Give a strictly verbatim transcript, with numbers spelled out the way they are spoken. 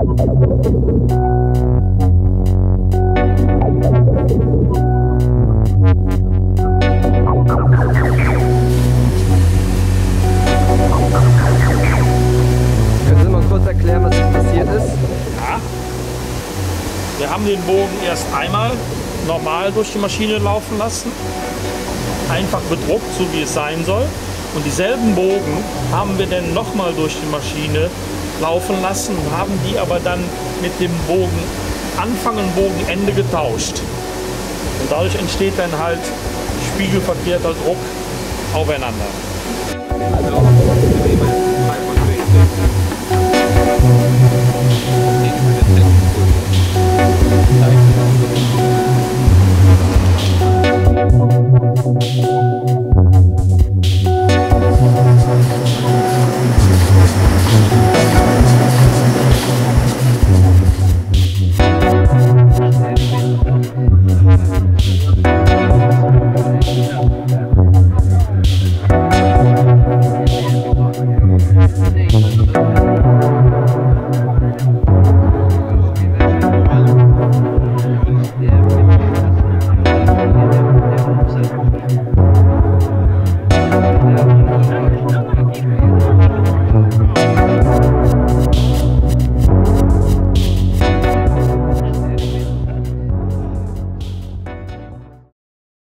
Können Sie mal kurz erklären, was passiert ist? Ja. Wir haben den Bogen erst einmal normal durch die Maschine laufen lassen, einfach bedruckt, so wie es sein soll. Und dieselben Bogen haben wir dann nochmal durch die Maschine laufen lassen, haben die aber dann mit dem Bogen Anfang und Bogenende getauscht. Und dadurch entsteht dann halt spiegelverkehrter Druck aufeinander. Also.